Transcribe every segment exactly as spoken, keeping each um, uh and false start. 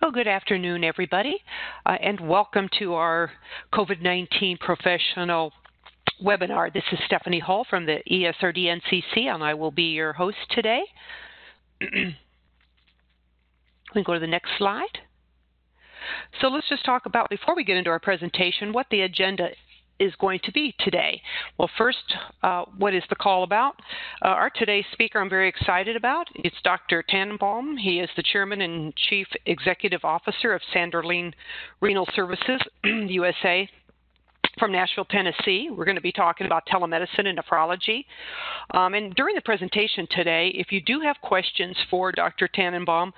Well, good afternoon, everybody, uh, and welcome to our COVID nineteen professional webinar. This is Stephanie Hall from the E S R D N C C, and I will be your host today. We can go to the next slide. So let's just talk about, before we get into our presentation, what the agenda is. is going to be today. Well, first, uh, what is the call about? Uh, our today's speaker I'm very excited about. It's Doctor Tannenbaum. He is the Chairman and Chief Executive Officer of Sanderling Renal Services, U S A, from Nashville, Tennessee. We're going to be talking about telemedicine and nephrology. Um, and during the presentation today, if you do have questions for Doctor Tannenbaum,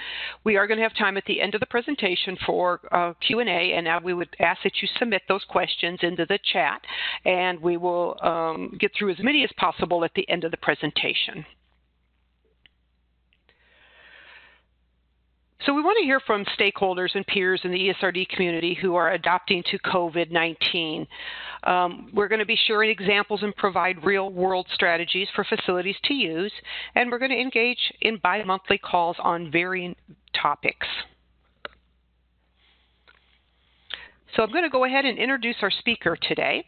we are going to have time at the end of the presentation for uh, Q and A, and now we would ask that you submit those questions into the chat, and we will um, get through as many as possible at the end of the presentation. So we want to hear from stakeholders and peers in the E S R D community who are adopting to COVID nineteen. Um, we're going to be sharing examples and provide real-world strategies for facilities to use, and we're going to engage in bi-monthly calls on varying topics. So I'm going to go ahead and introduce our speaker today.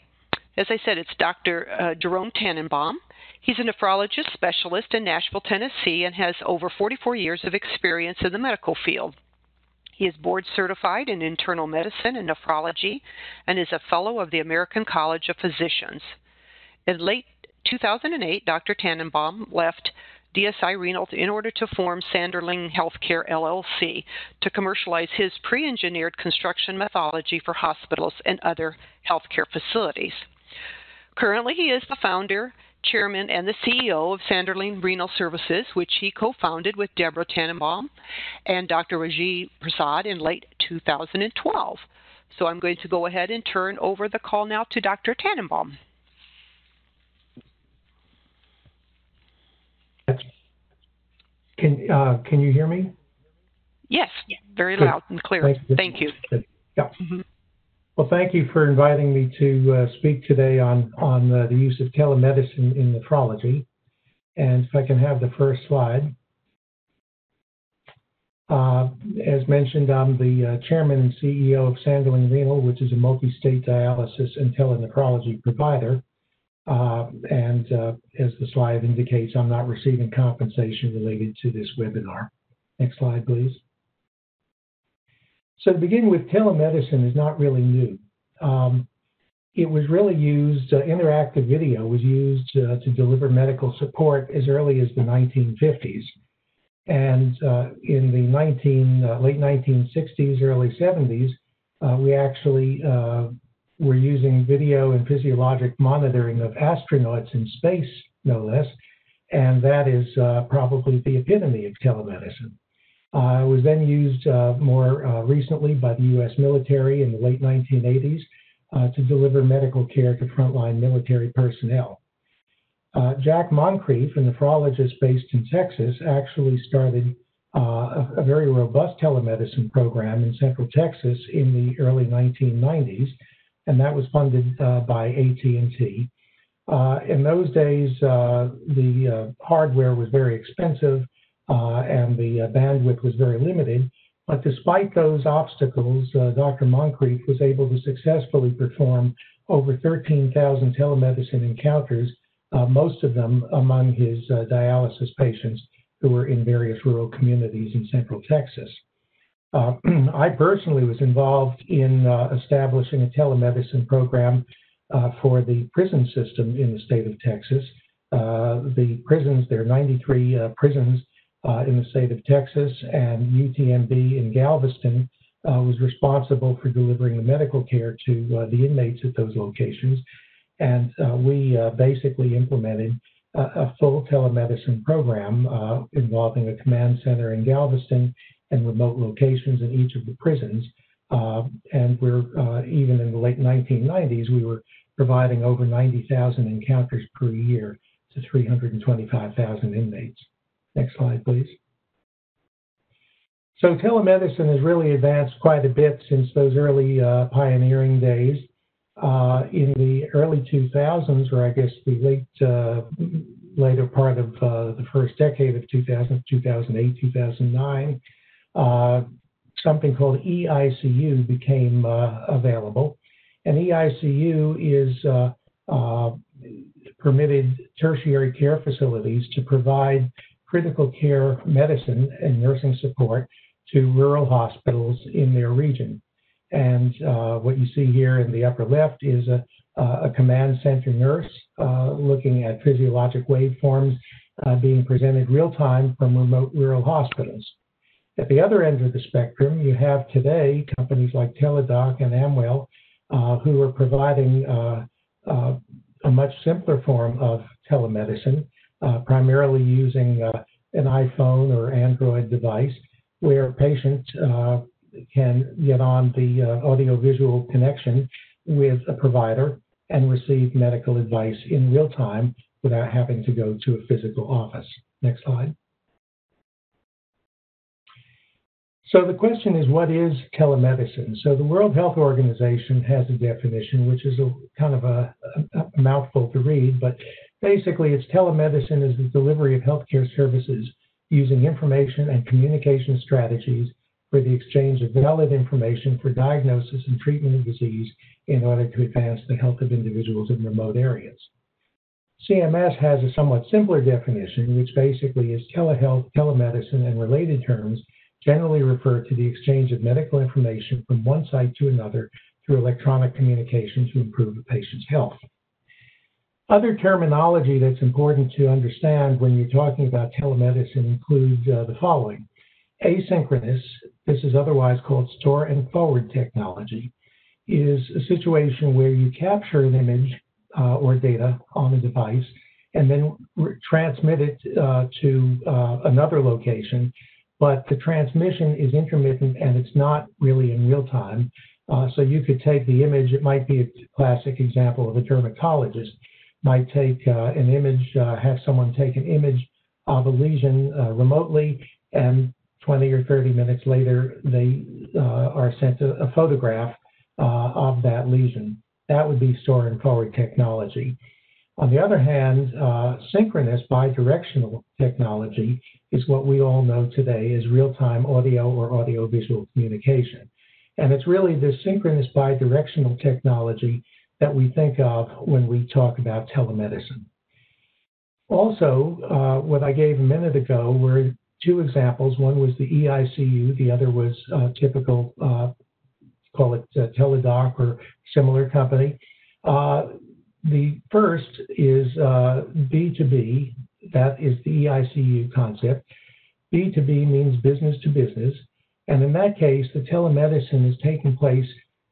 As I said, it's Doctor Uh, Jerome Tannenbaum. He's a nephrologist specialist in Nashville, Tennessee, and has over forty-four years of experience in the medical field. He is board certified in internal medicine and nephrology and is a fellow of the American College of Physicians. In late two thousand eight, Doctor Tannenbaum left D S I Renal in order to form Sanderling Healthcare L L C to commercialize his pre-engineered construction methodology for hospitals and other healthcare facilities. Currently, he is the founder, chairman, and the C E O of Sanderling Renal Services, which he co-founded with Deborah Tannenbaum and Doctor Raji Prasad in late two thousand twelve. So I'm going to go ahead and turn over the call now to Doctor Tannenbaum. Can, uh, can you hear me? Yes, very Good. Loud and clear. Thank you. Thank you. Yeah. Mm-hmm. Well, thank you for inviting me to uh, speak today on, on uh, the use of telemedicine in nephrology. And if I can have the first slide. Uh, as mentioned, I'm the uh, chairman and C E O of Sanderling Renal, which is a multi-state dialysis and telenephrology provider. Uh, and uh, as the slide indicates, I'm not receiving compensation related to this webinar. Next slide, please. So to begin with, telemedicine is not really new. Um, it was really used, uh, interactive video was used uh, to deliver medical support as early as the nineteen fifties. And uh, in the nineteen, uh, late nineteen sixties, early seventies, uh, we actually uh, were using video and physiologic monitoring of astronauts in space, no less. And that is uh, probably the epitome of telemedicine. Uh, it was then used uh, more uh, recently by the U S military in the late nineteen eighties uh, to deliver medical care to frontline military personnel. Uh, Jack Moncrief, a nephrologist based in Texas, actually started uh, a, a very robust telemedicine program in Central Texas in the early nineteen nineties, and that was funded uh, by A T and T. Uh, in those days, uh, the uh, hardware was very expensive. Uh, and the uh, bandwidth was very limited. But despite those obstacles, uh, Doctor Moncrief was able to successfully perform over thirteen thousand telemedicine encounters, uh, most of them among his uh, dialysis patients who were in various rural communities in Central Texas. Uh, I personally was involved in uh, establishing a telemedicine program uh, for the prison system in the state of Texas. Uh, the prisons, there are ninety-three uh, prisons Uh, in the state of Texas, and U T M B in Galveston uh, was responsible for delivering the medical care to uh, the inmates at those locations. And uh, we uh, basically implemented a, a full telemedicine program uh, involving a command center in Galveston and remote locations in each of the prisons. Uh, and we're, uh, even in the late nineteen nineties, we were providing over ninety thousand encounters per year to three hundred twenty-five thousand inmates. Next slide, please. So telemedicine has really advanced quite a bit since those early uh, pioneering days. Uh, in the early two thousands, or I guess the late uh, later part of uh, the first decade of two thousand, two thousand eight, two thousand nine, uh, something called e I C U became uh, available. And e I C U is uh, uh, permitted tertiary care facilities to provide critical care medicine and nursing support to rural hospitals in their region. And uh, what you see here in the upper left is a, a command center nurse uh, looking at physiologic waveforms uh, being presented real time from remote rural hospitals. At the other end of the spectrum, you have today companies like Teladoc and Amwell uh, who are providing uh, uh, a much simpler form of telemedicine, uh, primarily using uh, an iPhone or Android device, where patients uh, can get on the uh, audiovisual connection with a provider and receive medical advice in real time without having to go to a physical office. Next slide. So the question is, what is telemedicine? So the World Health Organization has a definition, which is a kind of a, a mouthful to read, but basically it's telemedicine is the delivery of healthcare services using information and communication strategies for the exchange of valid information for diagnosis and treatment of disease in order to advance the health of individuals in remote areas. C M S has a somewhat simpler definition, which basically is telehealth, telemedicine, and related terms generally refer to the exchange of medical information from one site to another through electronic communication to improve a patient's health. Other terminology that's important to understand when you're talking about telemedicine includes uh, the following. Asynchronous, this is otherwise called store and forward technology, is a situation where you capture an image uh, or data on a device and then transmit it uh, to uh, another location, but the transmission is intermittent and it's not really in real time. Uh, so you could take the image, it might be a classic example of a dermatologist, might take uh, an image, uh, have someone take an image of a lesion uh, remotely, and twenty or thirty minutes later, they uh, are sent a, a photograph uh, of that lesion. That would be store and forward technology. On the other hand, uh, synchronous bidirectional technology is what we all know today as real-time audio or audiovisual communication. And it's really this synchronous bidirectional technology that we think of when we talk about telemedicine. Also, uh, what I gave a minute ago were two examples. One was the e I C U, the other was uh, typical, uh, call it uh, Teladoc or similar company. Uh, The first is uh, B two B, that is the e I C U concept. B two B means business to business, and in that case, the telemedicine is taking place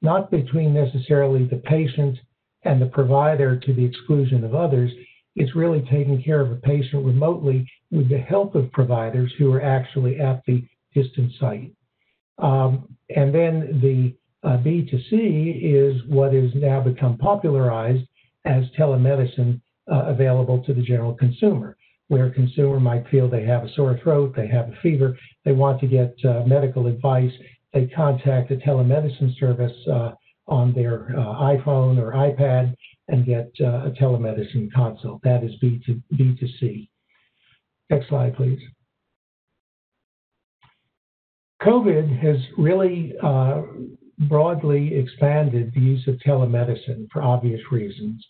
not between necessarily the patient and the provider to the exclusion of others. It's really taking care of a patient remotely with the help of providers who are actually at the distant site. Um, and then the uh, B two C is what has now become popularized as telemedicine uh, available to the general consumer, where a consumer might feel they have a sore throat, they have a fever, they want to get uh, medical advice, they contact a telemedicine service uh, on their uh, iPhone or iPad and get uh, a telemedicine consult. That is B two B to C. Next slide, please. COVID has really uh, broadly expanded the use of telemedicine for obvious reasons.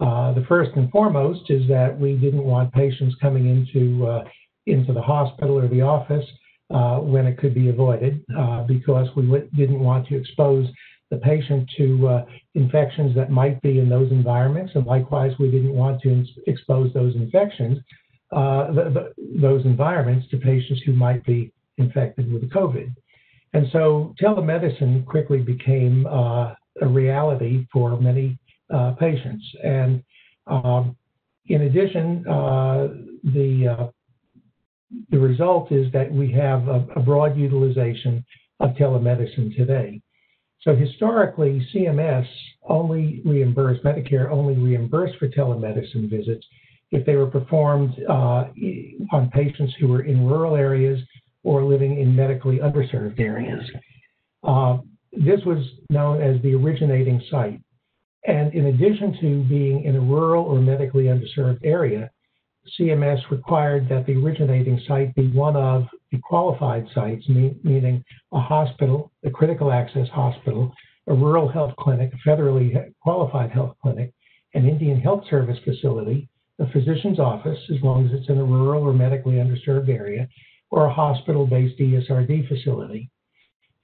Uh, the first and foremost is that we didn't want patients coming into, uh, into the hospital or the office uh, when it could be avoided uh, because we w- didn't want to expose the patient to uh, infections that might be in those environments, and likewise we didn't want to ins- expose those infections, uh, th- th- those environments to patients who might be infected with COVID. And so telemedicine quickly became uh, a reality for many uh, patients. And um, in addition, uh, the, uh, the result is that we have a, a broad utilization of telemedicine today. So historically, C M S only reimbursed, Medicare only reimbursed for telemedicine visits if they were performed uh, on patients who were in rural areas or living in medically underserved areas. Uh, this was known as the originating site. And in addition to being in a rural or medically underserved area, C M S required that the originating site be one of the qualified sites, meaning a hospital, a critical access hospital, a rural health clinic, a federally qualified health clinic, an Indian Health Service facility, a physician's office, as long as it's in a rural or medically underserved area, or a hospital-based E S R D facility.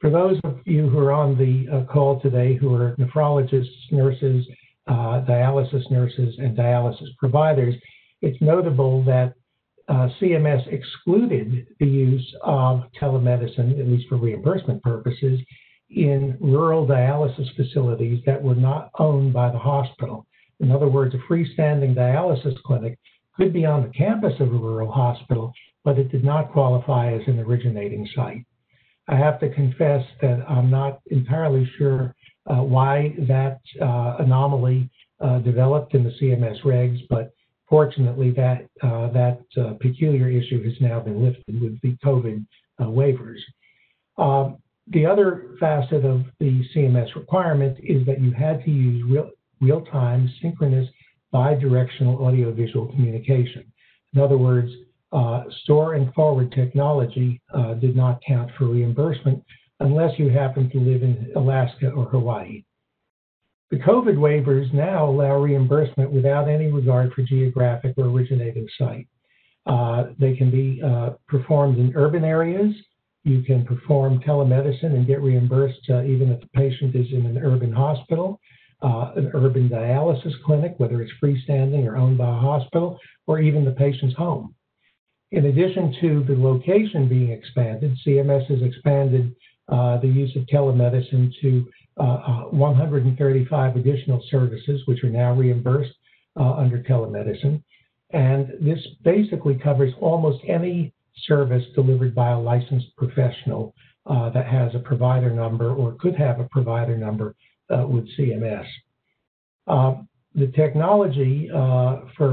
For those of you who are on the call today who are nephrologists, nurses, uh, dialysis nurses, and dialysis providers, it's notable that uh, C M S excluded the use of telemedicine, at least for reimbursement purposes, in rural dialysis facilities that were not owned by the hospital. In other words, a freestanding dialysis clinic could be on the campus of a rural hospital, but it did not qualify as an originating site. I have to confess that I'm not entirely sure uh, why that uh, anomaly uh, developed in the C M S regs, but fortunately that uh, that uh, peculiar issue has now been lifted with the COVID uh, waivers. Um, the other facet of the C M S requirement is that you had to use real real-time, synchronous, bidirectional audiovisual communication. In other words, uh, store and forward technology uh, did not count for reimbursement unless you happen to live in Alaska or Hawaii. The COVID waivers now allow reimbursement without any regard for geographic or originating site. Uh, they can be uh, performed in urban areas. You can perform telemedicine and get reimbursed uh, even if the patient is in an urban hospital. Uh, an urban dialysis clinic, whether it's freestanding or owned by a hospital, or even the patient's home. In addition to the location being expanded, C M S has expanded uh, the use of telemedicine to uh, one hundred thirty-five additional services, which are now reimbursed uh, under telemedicine. And this basically covers almost any service delivered by a licensed professional uh, that has a provider number or could have a provider number Uh, with C M S. Uh, the technology uh, for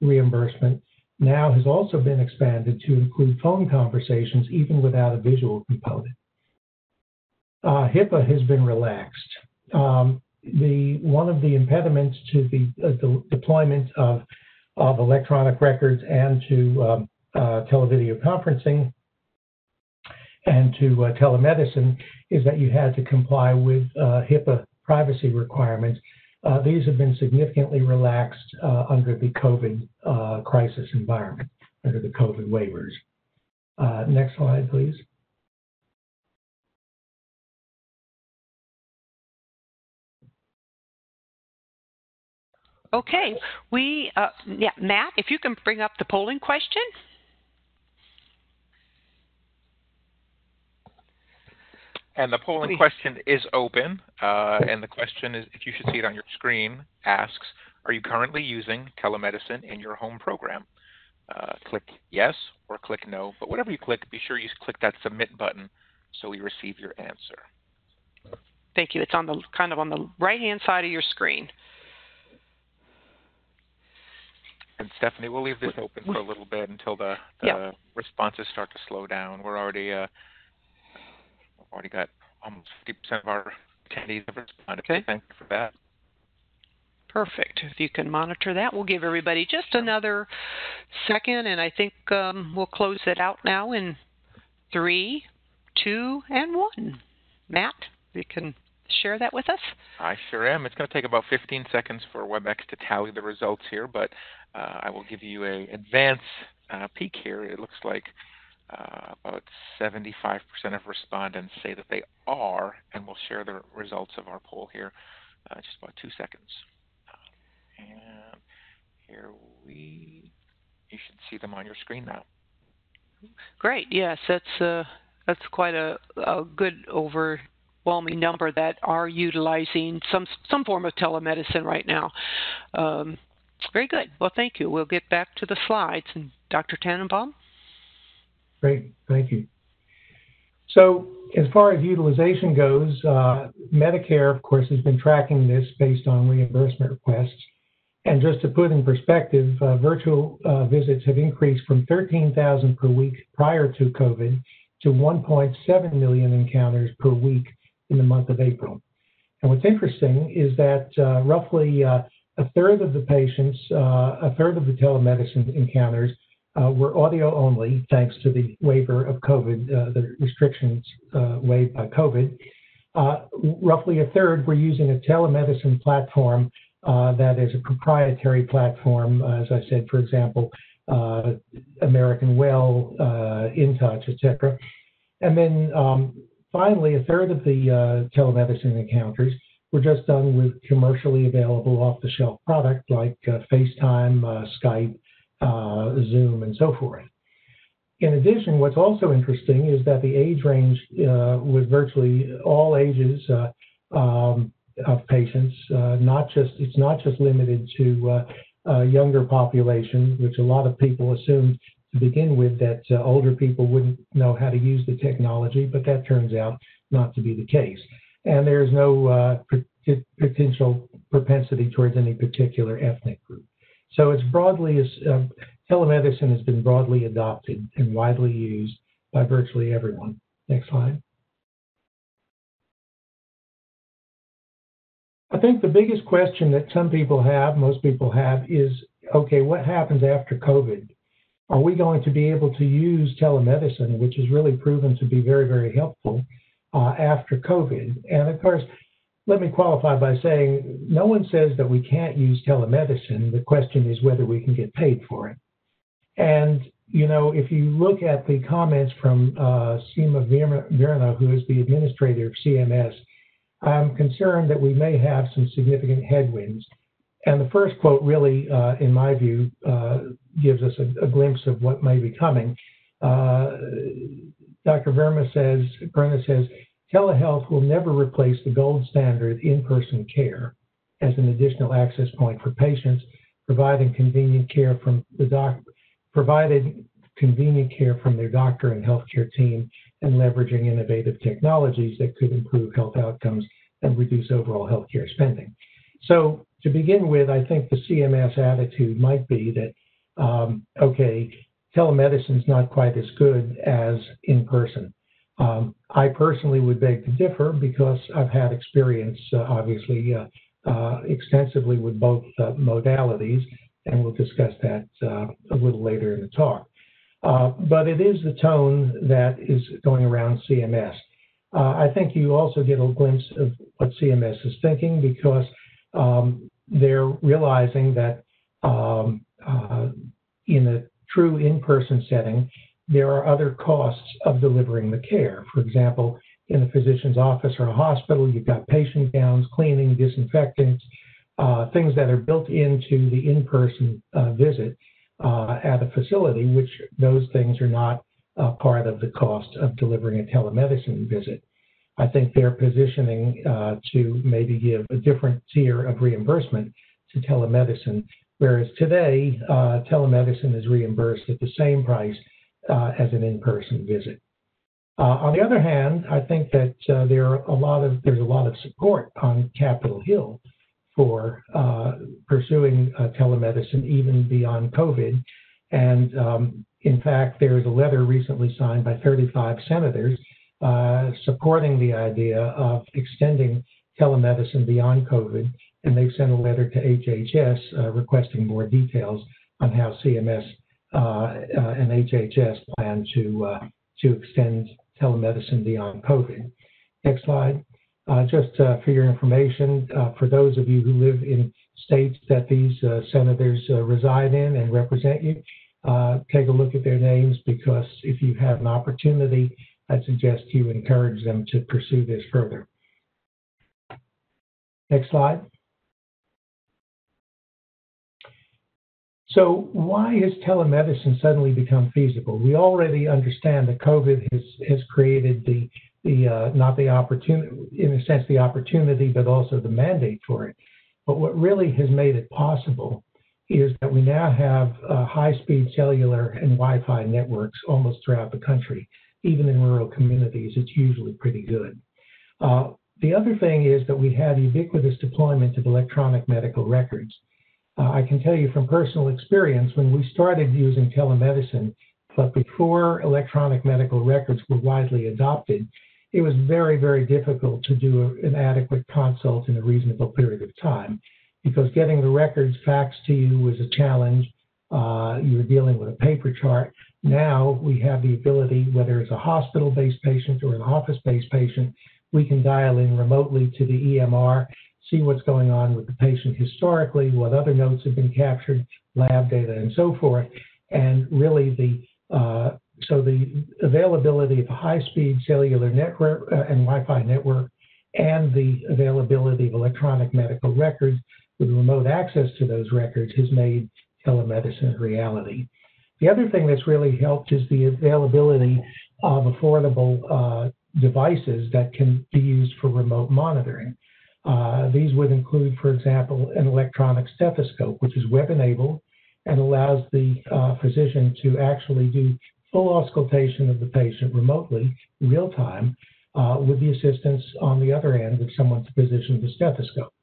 reimbursement now has also been expanded to include phone conversations, even without a visual component. Uh, HIPAA has been relaxed. Um, the, one of the impediments to the, uh, the deployment of, of electronic records and to um, uh, televideo conferencing and to uh, telemedicine is that you had to comply with uh, HIPAA privacy requirements. Uh, these have been significantly relaxed uh, under the COVID uh, crisis environment, under the COVID waivers. Uh, next slide, please. Okay, we, uh, yeah, Matt, if you can bring up the polling question. And the polling question is open, uh, and the question is, if you should see it on your screen, asks, are you currently using telemedicine in your home program? Uh, click yes or click no, but whatever you click, be sure you click that submit button so we receive your answer. Thank you. It's on the kind of on the right-hand side of your screen. And Stephanie, we'll leave this open for a little bit until the, the yeah. responses start to slow down. We're already... Uh, Already got almost fifty percent of our attendees have responded. Okay. Thank you for that. Perfect. If you can monitor that, we'll give everybody just another second, and I think um, we'll close it out now in three, two, and one. Matt, you can share that with us. I sure am. It's going to take about fifteen seconds for WebEx to tally the results here, but uh, I will give you an advance uh, peek here. It looks like Uh, about seventy-five percent of respondents say that they are, and we'll share the results of our poll here uh, just about two seconds. And here we, you should see them on your screen now. Great, yes, that's, uh, that's quite a, a good overwhelming number that are utilizing some, some form of telemedicine right now. Um, very good, well, thank you. We'll get back to the slides. And Doctor Tannenbaum? Great, thank you. So as far as utilization goes, uh, Medicare, of course, has been tracking this based on reimbursement requests. And just to put in perspective, uh, virtual uh, visits have increased from thirteen thousand per week prior to COVID to one point seven million encounters per week in the month of April. And what's interesting is that uh, roughly uh, A third of the patients, uh, a third of the telemedicine encounters uh, were audio only, thanks to the waiver of COVID, uh, the restrictions uh, waived by COVID. Uh, roughly a third were using a telemedicine platform uh, that is a proprietary platform, as I said, for example, uh, American Well, uh, InTouch, et cetera. And then um, finally, a third of the uh, telemedicine encounters were just done with commercially available off-the-shelf product like uh, FaceTime, uh, Skype, uh, Zoom, and so forth. In addition, what's also interesting is that the age range uh, was virtually all ages uh, um, of patients. Uh, not just it's not just limited to uh, a younger population, which a lot of people assumed to begin with that uh, older people wouldn't know how to use the technology, but that turns out not to be the case. And there's no uh, potential propensity towards any particular ethnic group. So it's broadly as uh, telemedicine has been broadly adopted and widely used by virtually everyone. Next slide. I think the biggest question that some people have, most people have, is, okay, what happens after COVID? Are we going to be able to use telemedicine, which has really proven to be very, very helpful uh, after COVID? And of course, let me qualify by saying no one says that we can't use telemedicine. The question is whether we can get paid for it. And, you know, if you look at the comments from uh, Seema Verma, who is the administrator of C M S, I'm concerned that we may have some significant headwinds. And the first quote really, uh, in my view, uh, gives us a, a glimpse of what may be coming. Uh, Doctor Verma says, Verna says, telehealth will never replace the gold standard in-person care as an additional access point for patients, providing convenient care from the doc. provided convenient care from their doctor and healthcare team and leveraging innovative technologies that could improve health outcomes and reduce overall healthcare spending. So to begin with, I think the C M S attitude might be that, um, okay, telemedicine is not quite as good as in-person. Um, I personally would beg to differ because I've had experience, uh, obviously, uh, uh, extensively with both uh, modalities. And we'll discuss that uh, a little later in the talk. Uh, but it is the tone that is going around C M S. Uh, I think you also get a glimpse of what C M S is thinking because um, they're realizing that um, uh, in a true in-person setting, there are other costs of delivering the care. For example, in a physician's office or a hospital, you've got patient gowns, cleaning, disinfectants, Uh, things that are built into the in-person uh, visit uh, at a facility, which those things are not uh, part of the cost of delivering a telemedicine visit. I think they're positioning uh, to maybe give a different tier of reimbursement to telemedicine, whereas today, uh, telemedicine is reimbursed at the same price uh, as an in-person visit. Uh, on the other hand, I think that uh, there are a lot of, there's a lot of support on Capitol Hill for uh, pursuing uh, telemedicine even beyond COVID. And um, in fact, there is a letter recently signed by thirty-five senators uh, supporting the idea of extending telemedicine beyond COVID. And they've sent a letter to H H S uh, requesting more details on how C M S uh, uh, and H H S plan to, uh, to extend telemedicine beyond COVID. Next slide. Uh, just uh, for your information, uh, for those of you who live in states that these uh, senators uh, reside in and represent you, uh, take a look at their names, because if you have an opportunity, I suggest you encourage them to pursue this further. Next slide. So why has telemedicine suddenly become feasible? We already understand that COVID has, has created the The, uh, not the opportunity, in a sense, the opportunity, but also the mandate for it. But what really has made it possible is that we now have uh, high-speed cellular and Wi-Fi networks almost throughout the country. Even in rural communities, it's usually pretty good. Uh, the other thing is that we have ubiquitous deployment of electronic medical records. Uh, I can tell you from personal experience, when we started using telemedicine, but before electronic medical records were widely adopted, it was very, very difficult to do an adequate consult in a reasonable period of time. because getting the records faxed to you was a challenge. Uh, you were dealing with a paper chart. Now we have the ability, whether it's a hospital-based patient or an office-based patient, we can dial in remotely to the E M R, see what's going on with the patient historically, what other notes have been captured, lab data, and so forth. And really, the uh, so the availability of a high-speed cellular network uh, and Wi-Fi network, and the availability of electronic medical records with remote access to those records has made telemedicine a reality. The other thing that's really helped is the availability of affordable uh, devices that can be used for remote monitoring. Uh, these would include, for example, an electronic stethoscope, which is web-enabled and allows the uh, physician to actually do full auscultation of the patient remotely, real-time, Uh, with the assistance on the other end of someone's position of the stethoscope.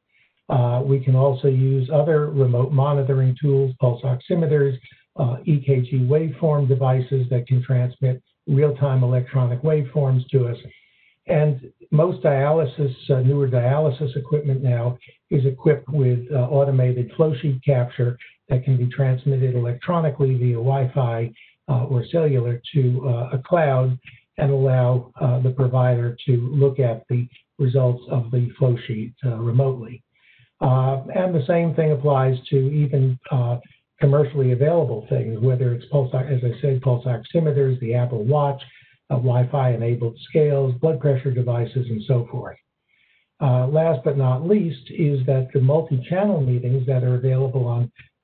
Uh, we can also use other remote monitoring tools, pulse oximeters, uh, E K G waveform devices that can transmit real-time electronic waveforms to us. And most dialysis, uh, newer dialysis equipment now is equipped with uh, automated flow sheet capture that can be transmitted electronically via Wi-Fi uh, or cellular to uh, a cloud, and allow uh, the provider to look at the results of the flow sheet uh, remotely. Uh, and the same thing applies to even uh, commercially available things, whether it's, pulse, as I said, pulse oximeters, the Apple Watch, uh, Wi-Fi-enabled scales, blood pressure devices, and so forth. Uh, last but not least is that the multi-channel meetings that are available on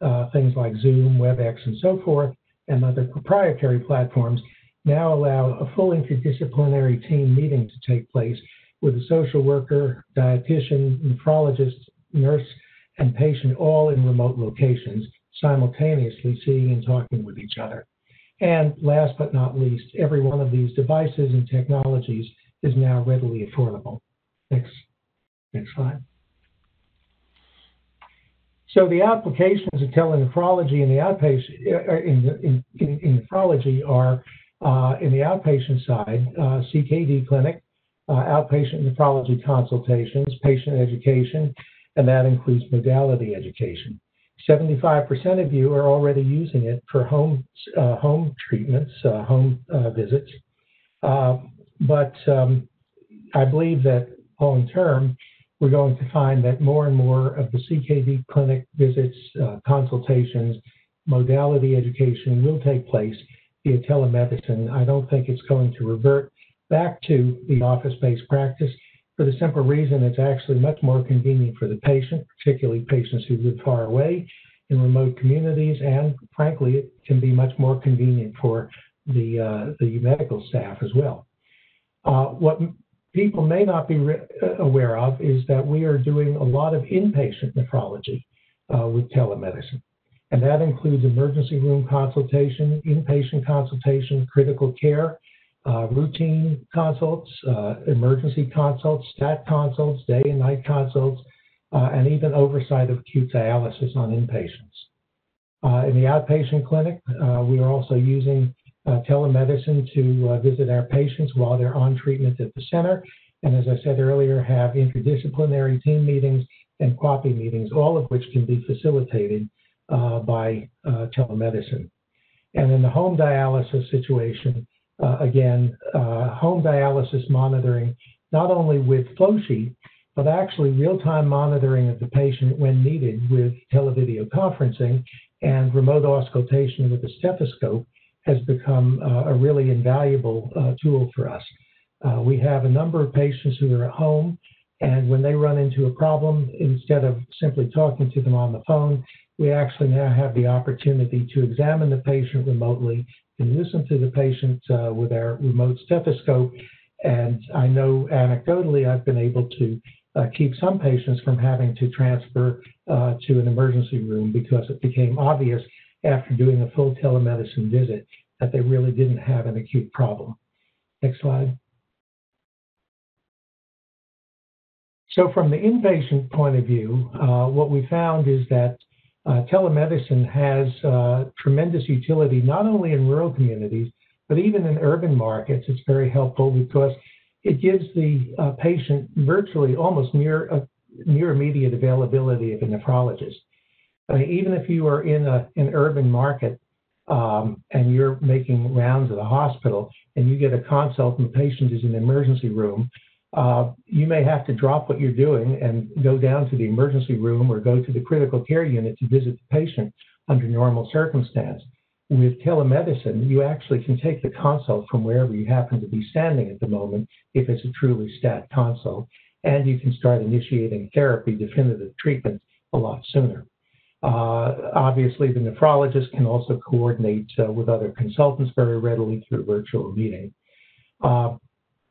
uh, things like Zoom, WebEx, and so forth, and other proprietary platforms, now allow a full interdisciplinary team meeting to take place with a social worker, dietitian, nephrologist, nurse, and patient all in remote locations, simultaneously seeing and talking with each other. And last but not least, every one of these devices and technologies is now readily affordable. Next, next slide. So the applications of telenephrology in the outpatient in, in, in, in nephrology are Uh, in the outpatient side, uh, C K D clinic, uh, outpatient nephrology consultations, patient education, and that includes modality education. seventy-five percent of you are already using it for home uh, home treatments, uh, home uh, visits. Uh, but um, I believe that long term, we're going to find that more and more of the C K D clinic visits, uh, consultations, modality education will take place via telemedicine. I don't think it's going to revert back to the office-based practice for the simple reason it's actually much more convenient for the patient, particularly patients who live far away in remote communities, and frankly, it can be much more convenient for the, uh, the medical staff as well. Uh, what people may not be re- aware of is that we are doing a lot of inpatient nephrology uh, with telemedicine. And that includes emergency room consultation, inpatient consultation, critical care, uh, routine consults, uh, emergency consults, stat consults, day and night consults, uh, and even oversight of acute dialysis on inpatients. Uh, in the outpatient clinic, uh, we are also using uh, telemedicine to uh, visit our patients while they're on treatment at the center. And as I said earlier, have interdisciplinary team meetings and C W A P I meetings, all of which can be facilitated Uh, by uh, telemedicine. And in the home dialysis situation, uh, again, uh, home dialysis monitoring, not only with flow sheet, but actually real-time monitoring of the patient when needed with televideo conferencing and remote auscultation with a stethoscope has become uh, a really invaluable uh, tool for us. Uh, we have a number of patients who are at home, and when they run into a problem, instead of simply talking to them on the phone, we actually now have the opportunity to examine the patient remotely and listen to the patient uh, with our remote stethoscope. And I know anecdotally I've been able to uh, keep some patients from having to transfer uh, to an emergency room because it became obvious after doing a full telemedicine visit that they really didn't have an acute problem. Next slide. So from the inpatient point of view, uh, what we found is that Uh, telemedicine has uh, tremendous utility, not only in rural communities, but even in urban markets. It's very helpful because it gives the uh, patient virtually almost near, uh, near immediate availability of a nephrologist. Uh, even if you are in a, an urban market um, and you're making rounds at a hospital and you get a consult and the patient is in the emergency room, uh, you may have to drop what you're doing and go down to the emergency room or go to the critical care unit to visit the patient under normal circumstance. With telemedicine, you actually can take the consult from wherever you happen to be standing at the moment, if it's a truly stat consult, and you can start initiating therapy, definitive treatment, a lot sooner. Uh, obviously, the nephrologist can also coordinate uh, with other consultants very readily through a virtual meeting. Uh,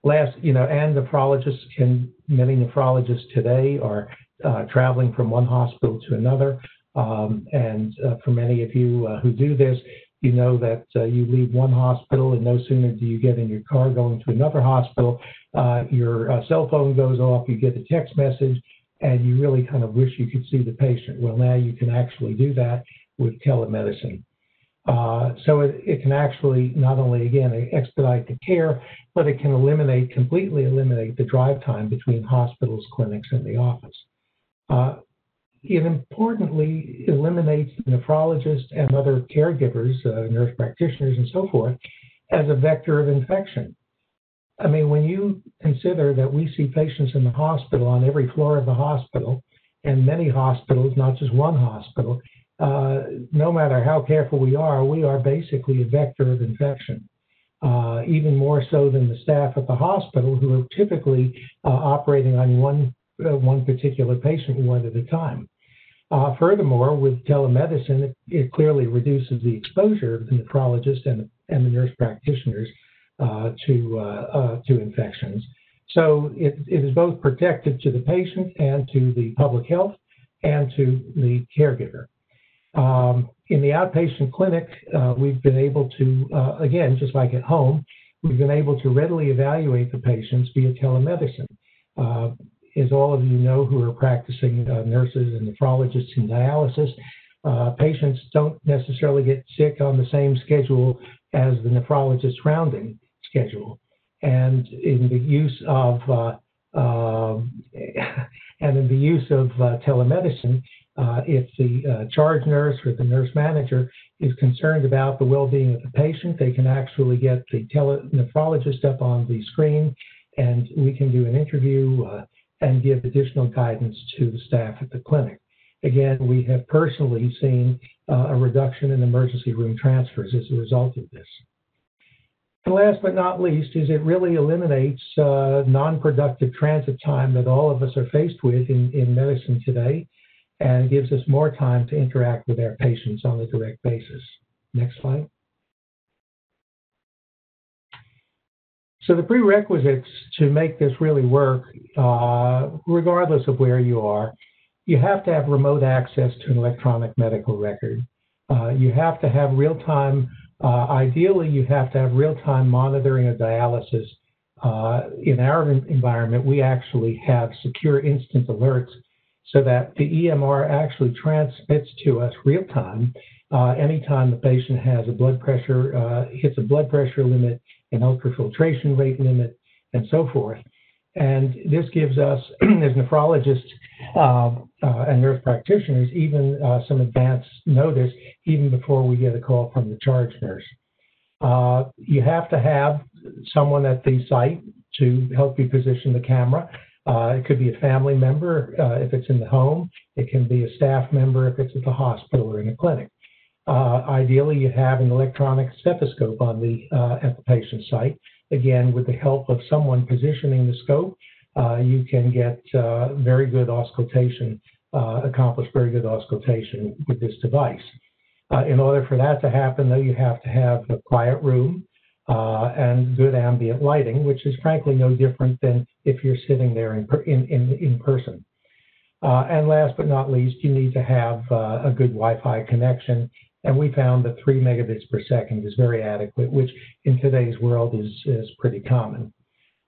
last, you know, and nephrologists can, many nephrologists today are uh, traveling from one hospital to another. Um, and uh, for many of you uh, who do this, you know that uh, you leave one hospital and no sooner do you get in your car going to another hospital, uh, your uh, cell phone goes off, you get a text message, and you really kind of wish you could see the patient. Well, now you can actually do that with telemedicine. Uh, so it, it can actually not only, again, expedite the care, but it can eliminate, completely eliminate the drive time between hospitals, clinics, and the office. Uh, It importantly eliminates the nephrologist and other caregivers, uh, nurse practitioners and so forth, as a vector of infection. I mean, when you consider that we see patients in the hospital on every floor of the hospital, and many hospitals, not just one hospital, uh, no matter how careful we are, we are basically a vector of infection. Uh, even more so than the staff at the hospital, who are typically uh, operating on one, uh, one particular patient one at a time. Uh, furthermore, with telemedicine, it, it clearly reduces the exposure of the nephrologist and, and the nurse practitioners uh, to, uh, uh, to infections. So it, it is both protective to the patient and to the public health and to the caregiver. Um, in the outpatient clinic, uh, we've been able to, uh, again, just like at home, we've been able to readily evaluate the patients via telemedicine. Uh, As all of you know who are practicing uh, nurses and nephrologists in dialysis, uh, patients don't necessarily get sick on the same schedule as the nephrologist rounding schedule. And in the use of uh, uh, and in the use of uh, telemedicine, uh, if the uh, charge nurse or the nurse manager is concerned about the well-being of the patient, they can actually get the tele- nephrologist up on the screen, and we can do an interview. Uh, and give additional guidance to the staff at the clinic. Again, we have personally seen uh, a reduction in emergency room transfers as a result of this. And last but not least is it really eliminates uh, non-productive transit time that all of us are faced with in, in medicine today, and gives us more time to interact with our patients on a direct basis. Next slide. So the prerequisites to make this really work, uh, regardless of where you are, you have to have remote access to an electronic medical record. Uh, you have to have real-time, uh, ideally you have to have real-time monitoring of dialysis. Uh, in our environment, we actually have secure instant alerts so that the E M R actually transmits to us real-time uh, anytime the patient has a blood pressure, uh, hits a blood pressure limit, an ultrafiltration rate limit, and so forth. And this gives us, as nephrologists uh, uh, and nurse practitioners, even uh, some advance notice, even before we get a call from the charge nurse. Uh, you have to have someone at the site to help you position the camera. Uh, it could be a family member uh, if it's in the home. It can be a staff member if it's at the hospital or in a clinic. Uh, ideally, you have an electronic stethoscope on the uh, at the patient site. Again, with the help of someone positioning the scope, uh, you can get uh, very good auscultation, uh, accomplish very good auscultation with this device. Uh, in order for that to happen, though, you have to have a quiet room uh, and good ambient lighting, which is frankly no different than if you're sitting there in per- in, in, in person. Uh, and last but not least, you need to have uh, a good Wi-Fi connection. And we found that three megabits per second is very adequate, which in today's world is, is pretty common.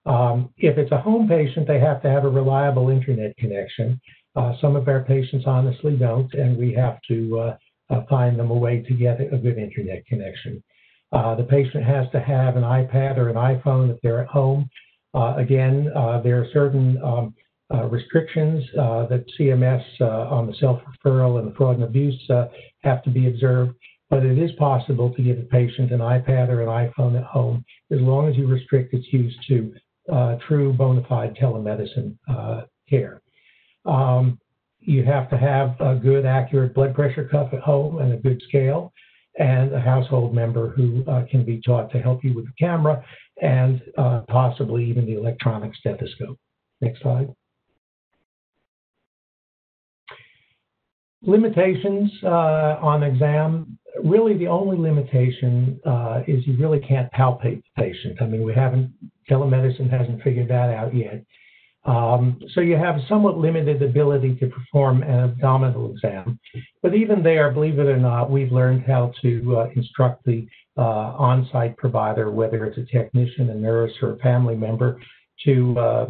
Um, if it's a home patient, they have to have a reliable internet connection. Uh, some of our patients honestly don't, and we have to uh, uh, find them a way to get a good internet connection. Uh, the patient has to have an iPad or an iPhone if they're at home. Uh, again, uh, there are certain um, uh, restrictions uh, that C M S uh, on the self-referral and the fraud and abuse uh, have to be observed, but it is possible to give a patient an iPad or an iPhone at home as long as you restrict its use to uh, true bona fide telemedicine uh, care. Um, you have to have a good, accurate blood pressure cuff at home and a good scale, and a household member who uh, can be taught to help you with the camera and uh, possibly even the electronic stethoscope. Next slide. Limitations uh, on exam. Really, the only limitation uh, is you really can't palpate the patient. I mean, we haven't, telemedicine hasn't figured that out yet. Um, so you have somewhat limited ability to perform an abdominal exam. But even there, believe it or not, we've learned how to uh, instruct the uh, on-site provider, whether it's a technician, a nurse, or a family member, to uh,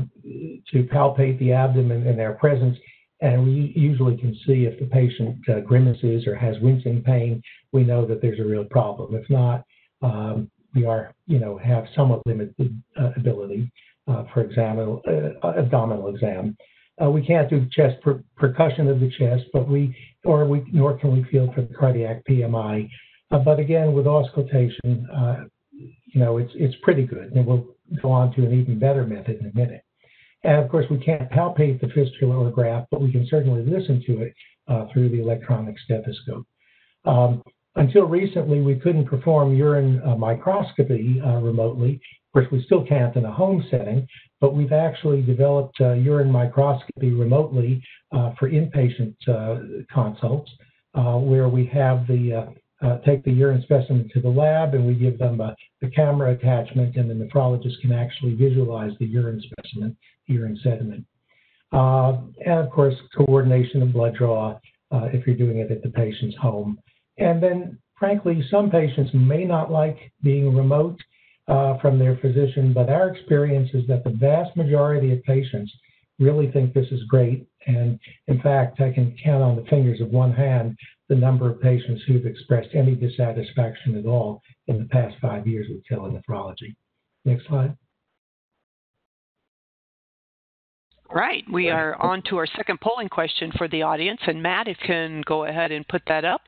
to palpate the abdomen in their presence. And we usually can see if the patient uh, grimaces or has wincing pain, we know that there's a real problem. If not, um, we are, you know, have somewhat limited uh, ability. Uh, for example, uh, abdominal exam. Uh, we can't do chest per percussion of the chest, but we, or we, nor can we feel for the cardiac P M I. Uh, but again, with auscultation, uh, you know, it's it's pretty good, and we'll go on to an even better method in a minute. And of course, we can't palpate the fistula or graft, but we can certainly listen to it uh, through the electronic stethoscope. Um, until recently, we couldn't perform urine uh, microscopy uh, remotely. Of course, we still can't in a home setting, but we've actually developed uh, urine microscopy remotely uh, for inpatient uh, consults, uh, where we have the uh, uh, take the urine specimen to the lab, and we give them a, the camera attachment, and the nephrologist can actually visualize the urine specimen, the urine sediment, uh, and of course coordination of blood draw uh, if you're doing it at the patient's home. And then, frankly, some patients may not like being remote Uh, from their physician, but our experience is that the vast majority of patients really think this is great, and in fact, I can count on the fingers of one hand the number of patients who've expressed any dissatisfaction at all in the past five years with telenephrology. Next slide. All right, we are on to our second polling question for the audience, and Matt, if you can go ahead and put that up.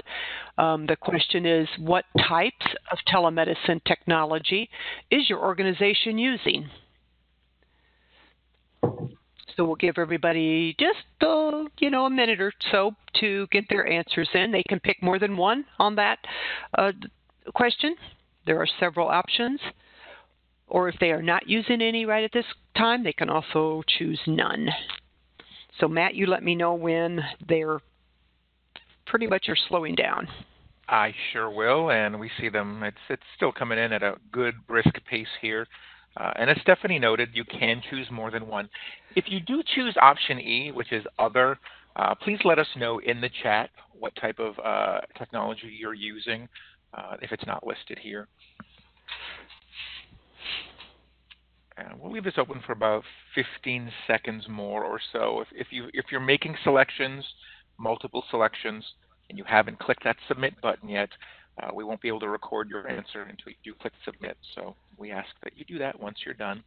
Um, the question is, what types of telemedicine technology is your organization using? So we'll give everybody just uh, you know, a minute or so to get their answers in. They can pick more than one on that uh, question. There are several options. Or if they are not using any right at this time, they can also choose none. So Matt, you let me know when they're pretty much are slowing down. I sure will, and we see them. It's, it's still coming in at a good, brisk pace here. Uh, and as Stephanie noted, you can choose more than one. If you do choose option E, which is other, uh, please let us know in the chat what type of uh, technology you're using uh, if it's not listed here. And we'll leave this open for about fifteen seconds more or so. If, if, you, if you're making selections, multiple selections, and you haven't clicked that submit button yet, uh, we won't be able to record your answer until you do click submit. So we ask that you do that once you're done.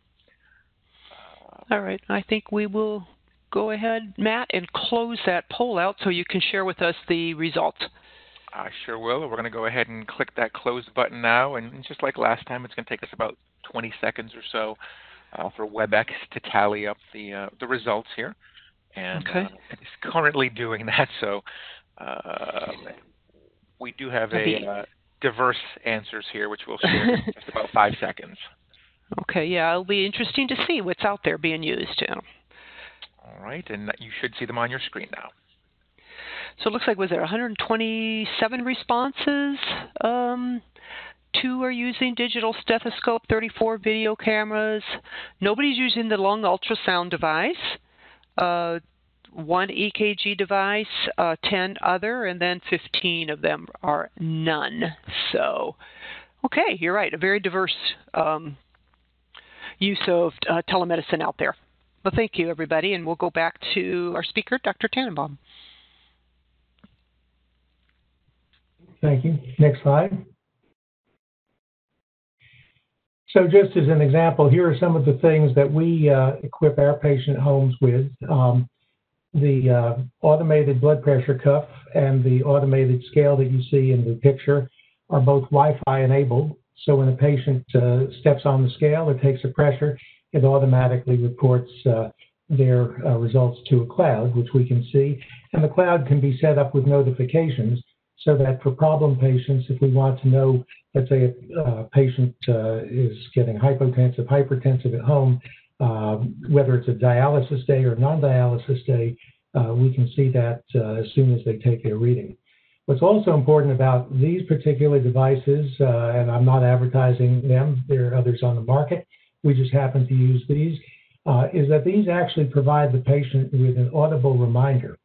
Uh, All right. I think we will go ahead, Matt, and close that poll out so you can share with us the results. I sure will. We're going to go ahead and click that close button now. And just like last time, it's going to take us about twenty seconds or so uh, for WebEx to tally up the uh, the results here, and okay. uh, it's currently doing that. So uh, we do have a uh, diverse answers here, which we'll share in just about five seconds. Okay, yeah, it'll be interesting to see what's out there being used. All right, and you should see them on your screen now. So it looks like, was there one hundred twenty-seven responses? Um, Two are using digital stethoscope, thirty-four video cameras. Nobody's using the lung ultrasound device, uh, one E K G device, uh, ten other, and then fifteen of them are none. So, okay, you're right, a very diverse um, use of uh, telemedicine out there. Well, thank you, everybody, and we'll go back to our speaker, Doctor Tannenbaum. Thank you. Next slide. So just as an example, here are some of the things that we uh, equip our patient homes with. Um, the uh, automated blood pressure cuff and the automated scale that you see in the picture are both Wi-Fi enabled. So when a patient uh, steps on the scale or takes a pressure, it automatically reports uh, their uh, results to a cloud, which we can see. And the cloud can be set up with notifications so that for problem patients, if we want to know, let's say a uh, patient uh, is getting hypotensive, hypertensive at home, uh, whether it's a dialysis day or non-dialysis day, uh, we can see that uh, as soon as they take their reading. What's also important about these particular devices, uh, and I'm not advertising them, there are others on the market, we just happen to use these, uh, is that these actually provide the patient with an audible reminder.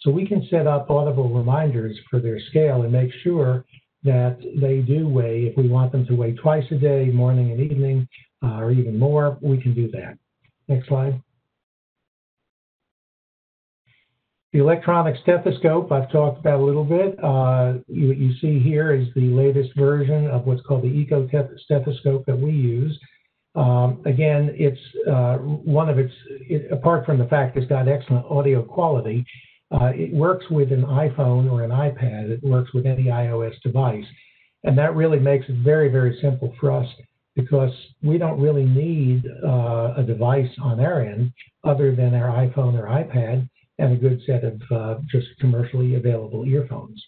So we can set up audible reminders for their scale and make sure that they do weigh. If we want them to weigh twice a day, morning and evening, uh, or even more, we can do that. Next slide. The electronic stethoscope I've talked about a little bit. Uh, you, what you see here is the latest version of what's called the Eco-Stethoscope that we use. Um, again, it's uh, one of its, it, apart from the fact it's got excellent audio quality, Uh, it works with an iPhone or an iPad. It works with any iOS device. And that really makes it very, very simple for us because we don't really need uh, a device on our end other than our iPhone or iPad and a good set of uh, just commercially available earphones.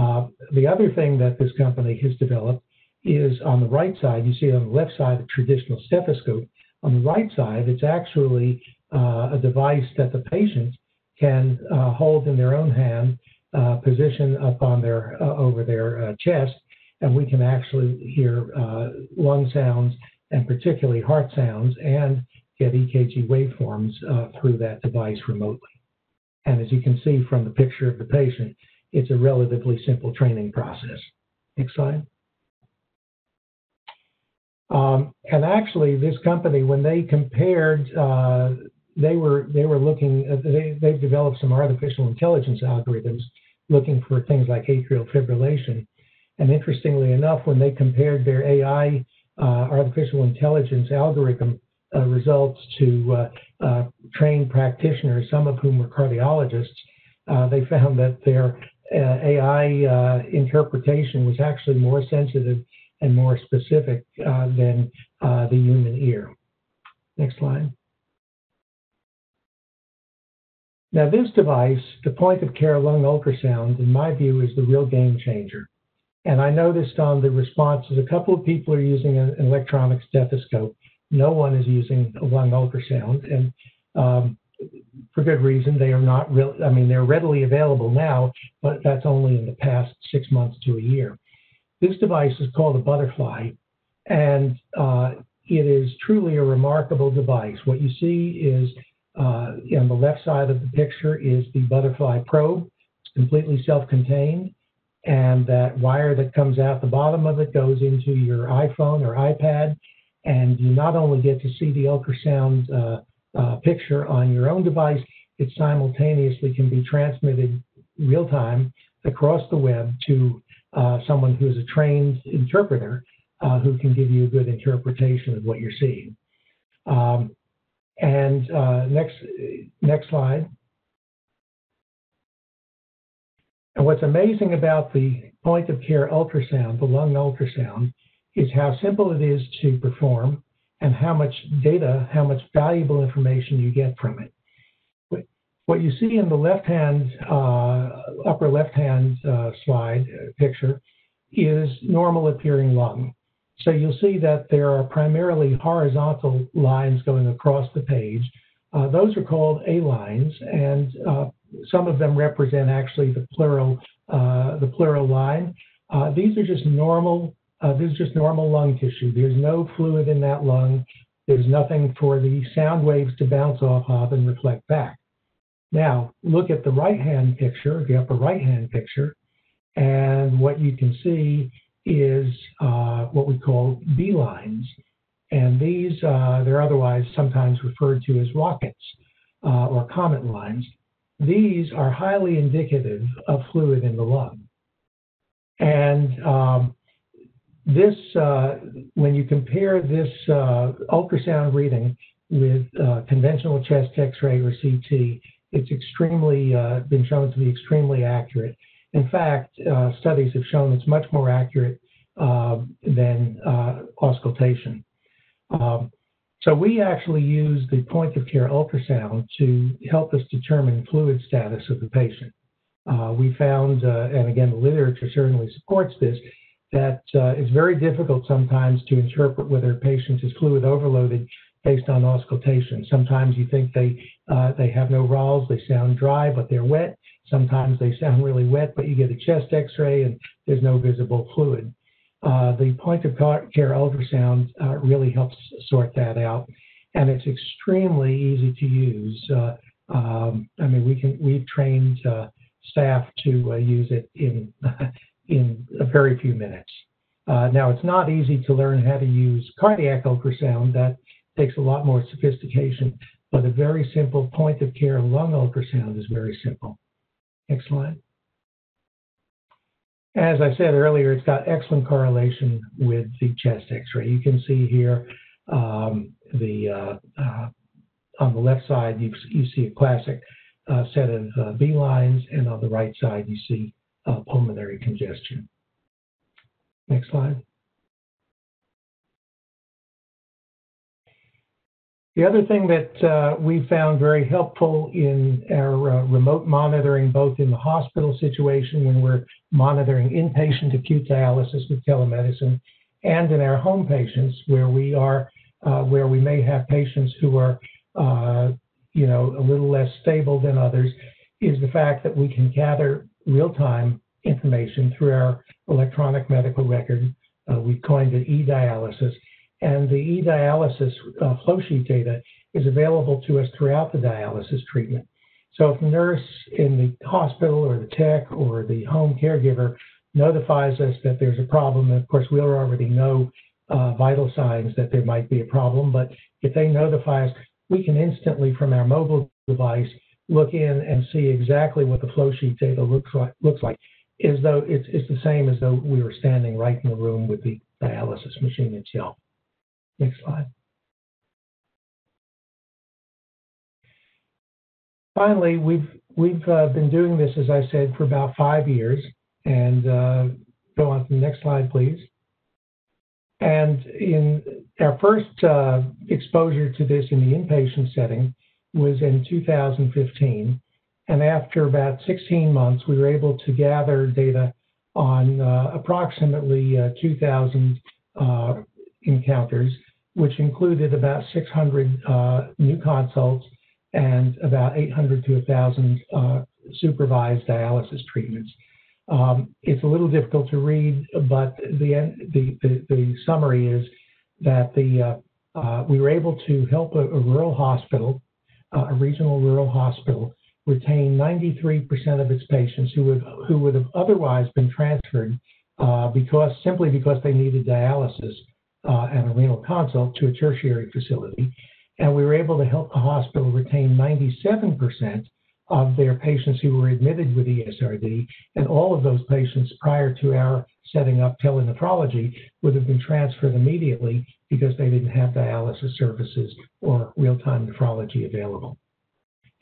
Uh, the other thing that this company has developed is on the right side, you see on the left side a traditional stethoscope. On the right side, it's actually uh, a device that the patient can uh, hold in their own hand, uh, position up on their, uh, over their uh, chest, and we can actually hear uh, lung sounds and particularly heart sounds and get E K G waveforms uh, through that device remotely. And as you can see from the picture of the patient, it's a relatively simple training process. Next slide. Um, and actually, this company, when they compared uh, They were they were looking. Uh, they they've developed some artificial intelligence algorithms looking for things like atrial fibrillation. And interestingly enough, when they compared their A I uh, artificial intelligence algorithm uh, results to uh, uh, trained practitioners, some of whom were cardiologists, uh, they found that their uh, A I uh, interpretation was actually more sensitive and more specific uh, than uh, the human ear. Next slide. Now, this device, the point-of-care lung ultrasound, in my view, is the real game changer. And I noticed on the responses, a couple of people are using an electronic stethoscope. No one is using a lung ultrasound, and um, for good reason. They are not real. I mean, they're readily available now, but that's only in the past six months to a year. This device is called a Butterfly, and uh, it is truly a remarkable device. What you see is Uh, on the left side of the picture is the Butterfly probe. It's completely self-contained, and that wire that comes out the bottom of it goes into your iPhone or iPad, and you not only get to see the ultrasound uh, uh, picture on your own device, it simultaneously can be transmitted real-time across the web to uh, someone who is a trained interpreter uh, who can give you a good interpretation of what you're seeing. Um, And uh, next, next slide. And what's amazing about the point-of-care ultrasound, the lung ultrasound, is how simple it is to perform and how much data, how much valuable information you get from it. What you see in the left-hand, uh, upper left-hand uh, slide uh, picture is normal-appearing lung. So you'll see that there are primarily horizontal lines going across the page. Uh, those are called A-lines, and uh, some of them represent actually the pleural, uh, the pleural line. Uh, these are just normal. Uh, this is just normal lung tissue. There's no fluid in that lung. There's nothing for the sound waves to bounce off of and reflect back. Now look at the right-hand picture, the upper right-hand picture, and what you can see is uh, what we call B-lines. And these, uh, they're otherwise sometimes referred to as rockets uh, or comet lines. These are highly indicative of fluid in the lung. And um, this, uh, when you compare this uh, ultrasound reading with uh, conventional chest X-ray or C T, it's extremely uh, been shown to be extremely accurate. In fact, uh, studies have shown it's much more accurate uh, than uh, auscultation. Um, so we actually use the point of care ultrasound to help us determine fluid status of the patient. Uh, we found, uh, and again, the literature certainly supports this, that uh, it's very difficult sometimes to interpret whether a patient is fluid overloaded based on auscultation. Sometimes you think they uh, they have no rolls, they sound dry, but they're wet. Sometimes they sound really wet, but you get a chest X-ray and there's no visible fluid. Uh, the point of care ultrasound uh, really helps sort that out, and it's extremely easy to use. Uh, um, I mean, we can we've trained uh, staff to uh, use it in in a very few minutes. Uh, now, it's not easy to learn how to use cardiac ultrasound. That takes a lot more sophistication, but a very simple point of care lung ultrasound is very simple. Next slide. As I said earlier, it's got excellent correlation with the chest X-ray. You can see here um, the uh, uh, on the left side you, you see a classic uh, set of uh, B lines, and on the right side you see uh, pulmonary congestion. Next slide. The other thing that uh, we found very helpful in our uh, remote monitoring, both in the hospital situation when we're monitoring inpatient acute dialysis with telemedicine, and in our home patients where we are, uh, where we may have patients who are, uh, you know, a little less stable than others, is the fact that we can gather real-time information through our electronic medical record. Uh, we coined it e-dialysis. And the e-dialysis uh, flow sheet data is available to us throughout the dialysis treatment. So if the nurse in the hospital or the tech or the home caregiver notifies us that there's a problem, and of course we already know uh, vital signs that there might be a problem, but if they notify us, we can instantly from our mobile device look in and see exactly what the flow sheet data looks like, looks like as though it's, it's the same as though we were standing right in the room with the dialysis machine itself. Next slide. Finally, we've we've uh, been doing this, as I said, for about five years. And uh, go on to the next slide, please. And in our first uh, exposure to this in the inpatient setting was in two thousand fifteen. And after about sixteen months, we were able to gather data on uh, approximately uh, two thousand uh, encounters, which included about six hundred uh, new consults and about eight hundred to one thousand uh, supervised dialysis treatments. Um, it's a little difficult to read, but the end, the, the, the summary is that the uh, uh, we were able to help a, a rural hospital, uh, a regional rural hospital, retain ninety-three percent of its patients who would who would have otherwise been transferred uh, because simply because they needed dialysis. Uh, and a renal consult to a tertiary facility, and we were able to help the hospital retain ninety-seven percent of their patients who were admitted with E S R D, and all of those patients prior to our setting up telenephrology would have been transferred immediately because they didn't have dialysis services or real-time nephrology available.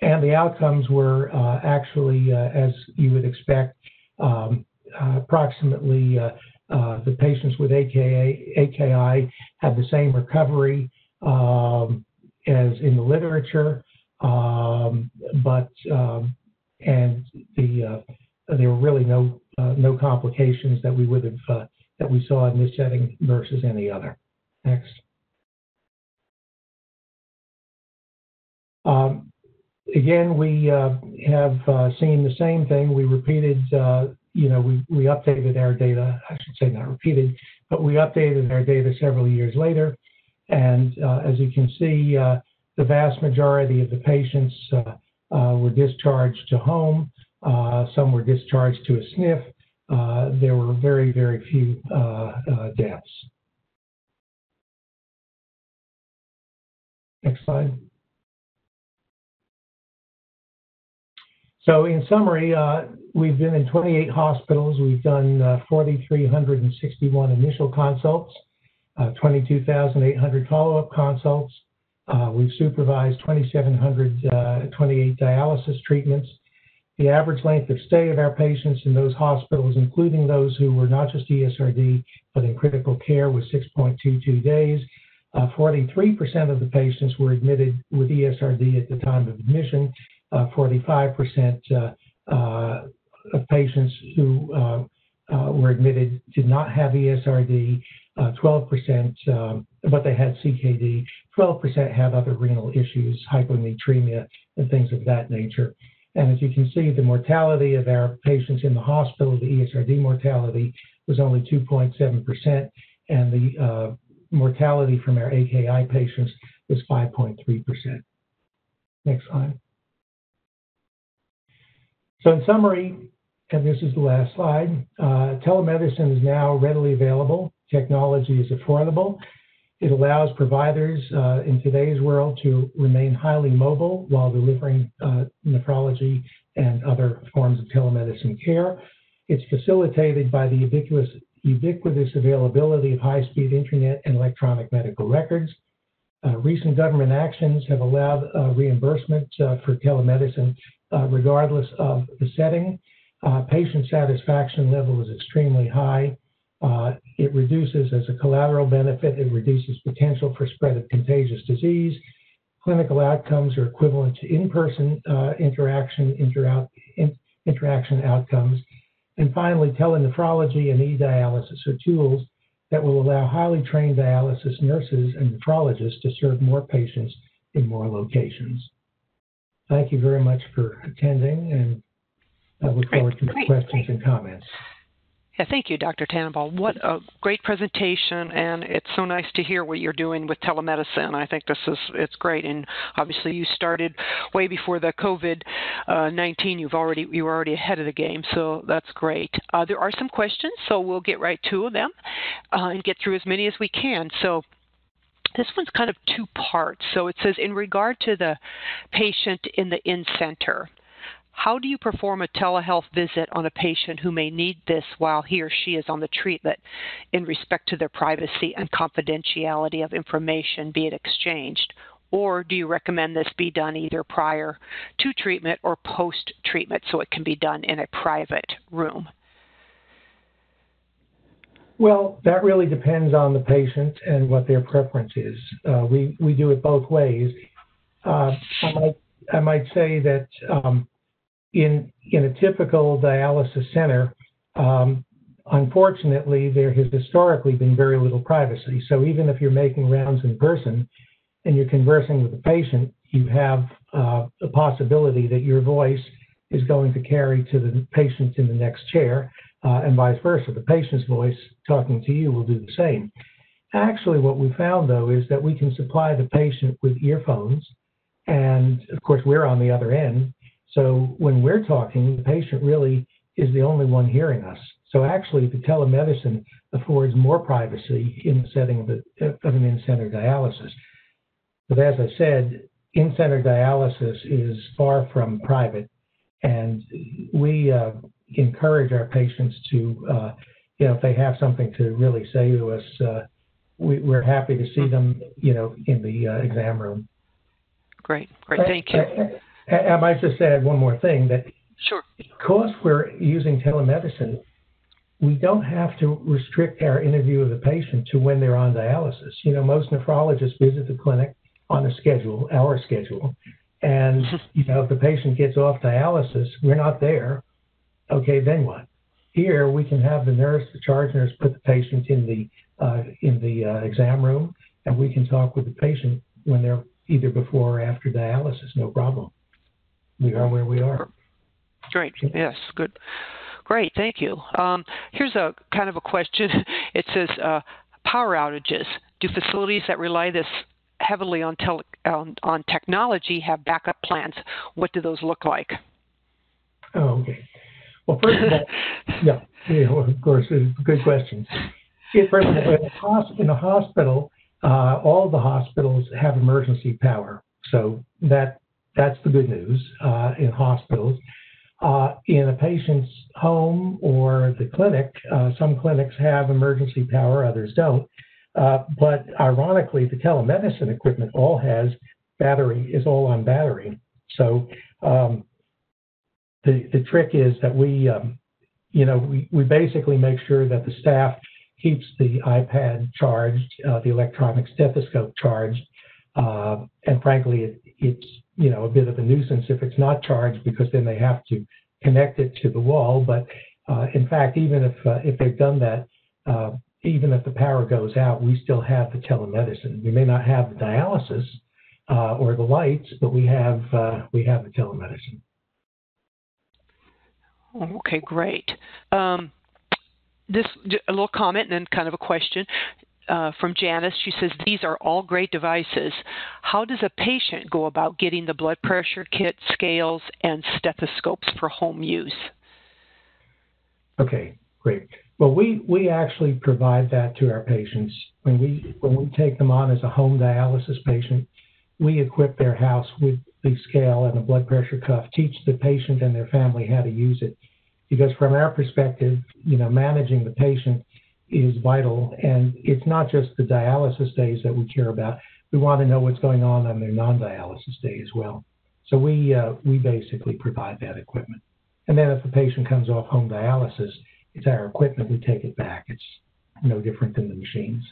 And the outcomes were uh, actually, uh, as you would expect, um, uh, approximately uh, Uh, the patients with A K I had the same recovery um, as in the literature, um, but um, and the uh, there were really no uh, no complications that we would have uh, that we saw in this setting versus any other. Next. Um, again, we uh, have uh, seen the same thing. We repeated. Uh, You know, we, we updated our data, I should say not repeated, but we updated our data several years later. And uh, as you can see, uh, the vast majority of the patients uh, uh, were discharged to home. Uh, some were discharged to a S N F. Uh, there were very, very few uh, uh, deaths. Next slide. So in summary, uh, we've been in twenty-eight hospitals. We've done uh, four thousand three hundred sixty-one initial consults, uh, twenty-two thousand eight hundred follow-up consults. Uh, we've supervised two thousand seven hundred twenty-eight dialysis treatments. The average length of stay of our patients in those hospitals, including those who were not just E S R D, but in critical care, was six point two two days. Uh, forty-three percent of the patients were admitted with E S R D at the time of admission. Uh, forty-five percent uh, uh, of patients who uh, uh, were admitted did not have E S R D. Uh, twelve percent, um, but they had C K D. twelve percent have other renal issues, hyponatremia, and things of that nature. And as you can see, the mortality of our patients in the hospital, the E S R D mortality, was only two point seven percent, and the uh, mortality from our A K I patients was five point three percent. Next slide. So in summary, and this is the last slide, uh, telemedicine is now readily available. Technology is affordable. It allows providers uh, in today's world to remain highly mobile while delivering uh, nephrology and other forms of telemedicine care. It's facilitated by the ubiquitous, ubiquitous availability of high-speed internet and electronic medical records. Uh, recent government actions have allowed uh, reimbursement uh, for telemedicine uh, regardless of the setting. Uh, patient satisfaction level is extremely high. Uh, it reduces, as a collateral benefit, it reduces potential for spread of contagious disease. Clinical outcomes are equivalent to in-person uh, interaction, intera- in- interaction outcomes. And finally, telenephrology and e-dialysis are tools that will allow highly trained dialysis nurses and nephrologists to serve more patients in more locations. Thank you very much for attending, and I look great, forward to great, questions great. and comments. Yeah, thank you, Doctor Tannenbaum. What a great presentation, and it's so nice to hear what you're doing with telemedicine. I think this is it's great, and obviously you started way before the COVID nineteen. Uh, You've already you were already ahead of the game, so that's great. Uh, there are some questions, so we'll get right to them uh, and get through as many as we can. So. This one's kind of two parts. So it says, in regard to the patient in the in-center, how do you perform a telehealth visit on a patient who may need this while he or she is on the treatment in respect to their privacy and confidentiality of information, be it exchanged? Or do you recommend this be done either prior to treatment or post-treatment so it can be done in a private room? Well, that really depends on the patient and what their preference is. Uh, we, we do it both ways. Uh, I might I might say that um, in in a typical dialysis center, um, unfortunately, there has historically been very little privacy. So even if you're making rounds in person and you're conversing with the patient, you have uh, the possibility that your voice is going to carry to the patient in the next chair. Uh, and vice versa, the patient's voice talking to you will do the same. Actually, what we found, though, is that we can supply the patient with earphones, and, of course, we're on the other end. So when we're talking, the patient really is the only one hearing us. So actually, the telemedicine affords more privacy in the setting of, the, of an in-center dialysis. But as I said, in-center dialysis is far from private, and we... Uh, encourage our patients to, uh, you know, if they have something to really say to us, uh, we, we're happy to see them, you know, in the uh, exam room. Great, great, thank you. I, I, I might just add one more thing that, sure, because we're using telemedicine, we don't have to restrict our interview of the patient to when they're on dialysis. You know, most nephrologists visit the clinic on a schedule, our schedule, and, you know, if the patient gets off dialysis, we're not there. Okay, then what? Here we can have the nurse, the charge nurse, put the patient in the uh, in the uh, exam room, and we can talk with the patient when they're either before or after dialysis. No problem. We are where we are. Great. Yes. Good. Great. Thank you. Um, here's a kind of a question. It says, uh, power outages. Do facilities that rely this heavily on tele on, on technology have backup plans? What do those look like? Oh, okay. Well, first of all, yeah, yeah well, of course, good question. First of all, in a hospital, uh, all the hospitals have emergency power, so that that's the good news uh, in hospitals. uh, in a patient's home or the clinic. Uh, some clinics have emergency power, others don't. Uh, but ironically, the telemedicine equipment all has battery, is all on battery. So um, the, the trick is that we, um, you know, we, we basically make sure that the staff keeps the iPad charged, uh, the electronic stethoscope charged, uh, and frankly, it, it's, you know, a bit of a nuisance if it's not charged, because then they have to connect it to the wall. But uh, in fact, even if uh, if they've done that, uh, even if the power goes out, we still have the telemedicine. We may not have the dialysis uh, or the lights, but we have uh, we have the telemedicine. Okay, great. Um, this a little comment and then kind of a question. Uh, from Janice, she says, these are all great devices. How does a patient go about getting the blood pressure kit, scales, and stethoscopes for home use? Okay, great. Well, we, we actually provide that to our patients. When we, when we take them on as a home dialysis patient, we equip their house with the scale and the blood pressure cuff, teach the patient and their family how to use it. Because from our perspective, you know, managing the patient is vital, and it's not just the dialysis days that we care about. We want to know what's going on on their non-dialysis day as well. So we uh, we basically provide that equipment. And then if the patient comes off home dialysis, it's our equipment. We take it back. It's no different than the machines.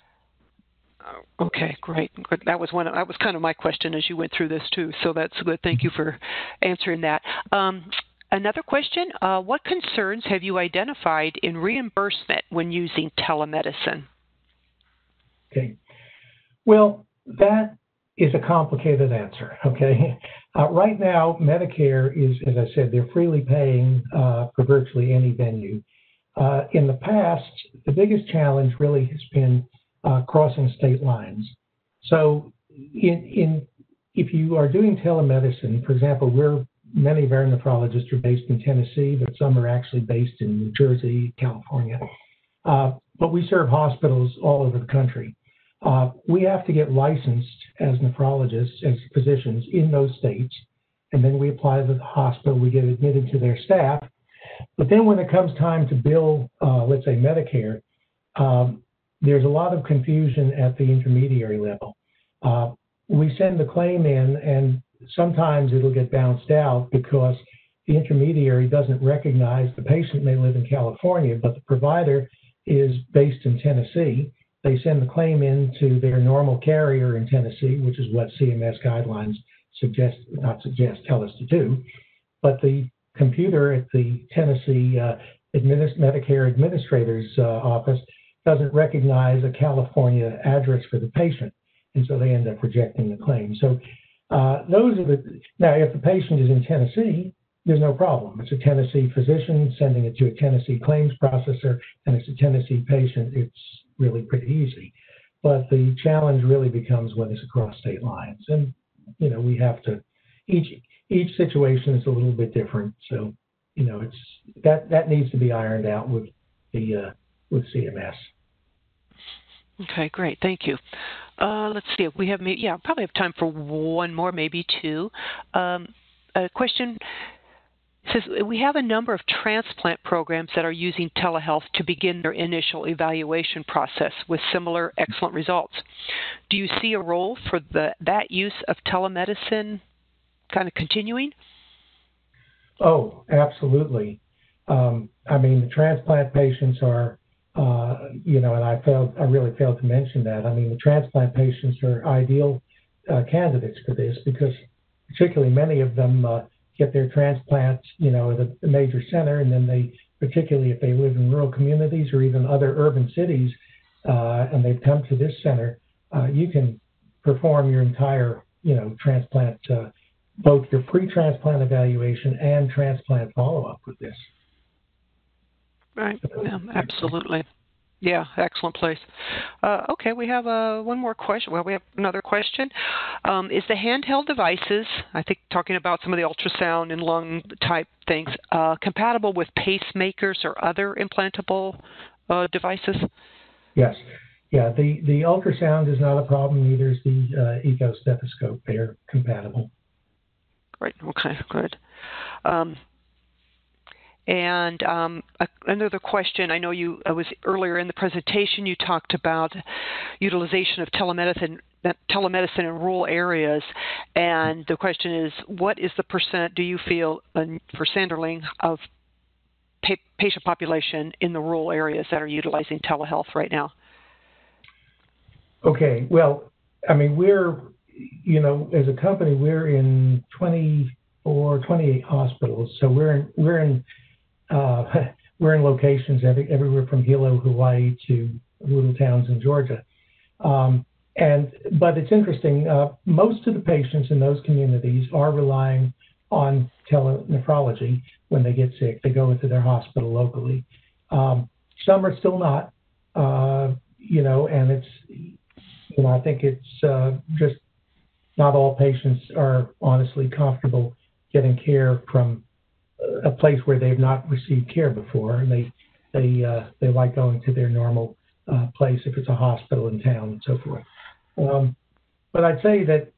Okay, great. That was one. Of, that was kind of my question as you went through this too. So that's good. Thank you for answering that. Um, Another question, uh, what concerns have you identified in reimbursement when using telemedicine? Okay. Well, that is a complicated answer, okay? Uh, right now, Medicare is, as I said, they're freely paying uh, for virtually any venue. Uh, in the past, the biggest challenge really has been uh, crossing state lines. So in, in if you are doing telemedicine, for example, we're many of our nephrologists are based in Tennessee, but some are actually based in New Jersey, California. Uh, but we serve hospitals all over the country. Uh, we have to get licensed as nephrologists, as physicians in those states, and then we apply to the hospital, we get admitted to their staff. But then when it comes time to bill, uh, let's say Medicare, um, there's a lot of confusion at the intermediary level. Uh, we send the claim in, and sometimes it'll get bounced out because the intermediary doesn't recognize the patient may live in California, but the provider is based in Tennessee. They send the claim in to their normal carrier in Tennessee, which is what C M S guidelines suggest, not suggest, tell us to do. But the computer at the Tennessee uh, administ- Medicare administrator's uh, office doesn't recognize a California address for the patient, and so they end up rejecting the claim. So Uh, those are the, now, if the patient is in Tennessee, there's no problem. It's a Tennessee physician sending it to a Tennessee claims processor, and it's a Tennessee patient. It's really pretty easy. But the challenge really becomes when it's across state lines. And, you know, we have to, each each situation is a little bit different. So, you know, it's that, that needs to be ironed out with the uh, with C M S. Okay, great. Thank you. Uh, let's see if we have, yeah, probably have time for one more, maybe two. Um, a question says, we have a number of transplant programs that are using telehealth to begin their initial evaluation process with similar excellent results. Do you see a role for the, that use of telemedicine kind of continuing? Oh, absolutely. Um, I mean, the transplant patients are, Uh, you know, and I failed, I really failed to mention that. I mean, the transplant patients are ideal uh, candidates for this because particularly many of them uh, get their transplant, you know, at a major center, and then they, particularly if they live in rural communities or even other urban cities, uh, and they've come to this center, uh, you can perform your entire, you know, transplant, uh, both your pre-transplant evaluation and transplant follow-up with this. Right. Yeah, absolutely. Yeah, excellent place. Uh, okay, we have uh, one more question. Well, we have another question. Um, is the handheld devices, I think talking about some of the ultrasound and lung type things, uh, compatible with pacemakers or other implantable uh, devices? Yes. Yeah, the, the ultrasound is not a problem. Neither is the uh, Eco-Stethoscope. They're compatible. Great. Okay, good. Um And um, another question, I know you, I was earlier in the presentation, you talked about utilization of telemedicine, telemedicine in rural areas. And the question is, what is the percent, do you feel, for Sanderling, of pa patient population in the rural areas that are utilizing telehealth right now? Okay, well, I mean, we're, you know, as a company, we're in twenty-four, twenty-eight hospitals. So we're in, we're in, uh, we're in locations every, everywhere from Hilo, Hawaii to little towns in Georgia. Um, and, but it's interesting, uh, most of the patients in those communities are relying on telenephrology when they get sick. They go into their hospital locally. Um, some are still not, uh, you know, and it's, you know, I think it's uh, just not all patients are honestly comfortable getting care from a place where they've not received care before, and they they uh, they like going to their normal uh, place if it's a hospital in town and so forth. Um, but I'd say that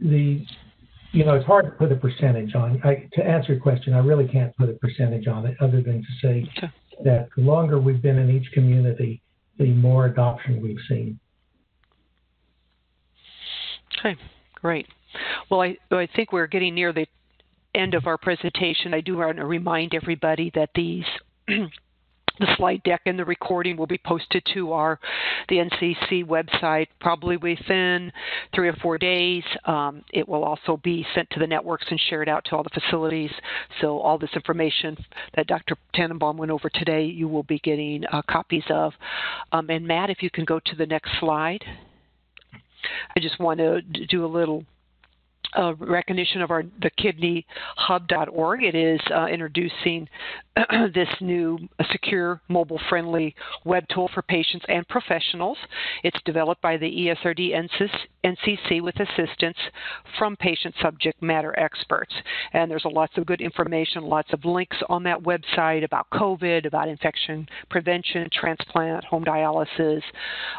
the you know it's hard to put a percentage on. I, to answer your question, I really can't put a percentage on it, other than to say okay. that the longer we've been in each community, the more adoption we've seen. Okay, great. Well, I, I think we're getting near the end of our presentation. I do want to remind everybody that these, the slide deck and the recording will be posted to our the N C C website probably within three or four days. Um, it will also be sent to the networks and shared out to all the facilities. So all this information that Doctor Tannenbaum went over today, you will be getting uh, copies of. Um, and Matt, if you can go to the next slide. I just want to do a little uh, recognition of our the kidney hub dot org. It is uh, introducing this new secure, mobile-friendly web tool for patients and professionals. It's developed by the E S R D N C C with assistance from patient subject matter experts. And there's a lots of good information, lots of links on that website about COVID, about infection prevention, transplant, home dialysis,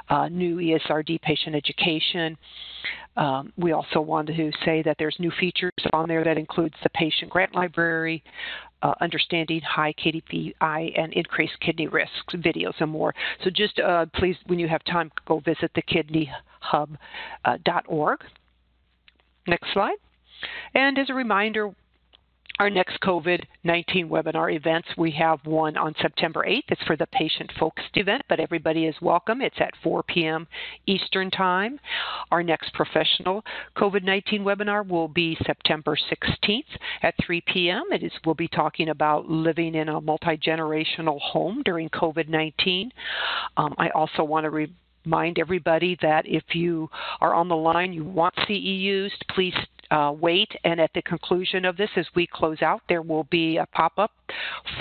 uh, new E S R D patient education. Um, we also wanted to say that there's new features on there that includes the patient grant library, Uh, understanding high K D V I and increased kidney risks, videos and more. So just uh, please, when you have time, go visit the kidney hub dot org. Next slide. And as a reminder, our next COVID nineteen webinar events, we have one on September eighth. It's for the patient-focused event, but everybody is welcome. It's at four P M Eastern Time. Our next professional COVID nineteen webinar will be September sixteenth at three P M It is, we'll be talking about living in a multi-generational home during COVID nineteen. Um, I also want to re remind everybody that if you are on the line, you want C E Us, please Uh, wait, and at the conclusion of this, as we close out, there will be a pop-up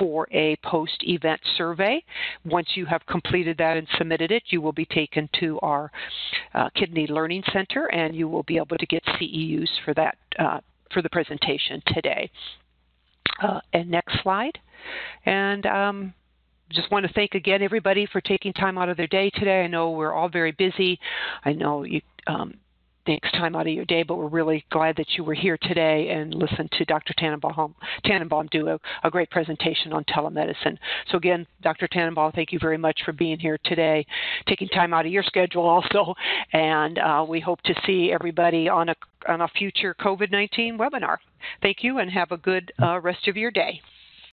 for a post-event survey. Once you have completed that and submitted it, you will be taken to our uh, Kidney Learning Center, and you will be able to get C E Us for that uh, for the presentation today. Uh, and next slide. And um, just want to thank again everybody for taking time out of their day today. I know we're all very busy. I know you. Um, Thanks time out of your day, but we're really glad that you were here today and listened to Doctor Tannenbaum, Tannenbaum do a, a great presentation on telemedicine. So again, Doctor Tannenbaum, thank you very much for being here today, taking time out of your schedule also, and uh, we hope to see everybody on a, on a future COVID nineteen webinar. Thank you, and have a good uh, rest of your day.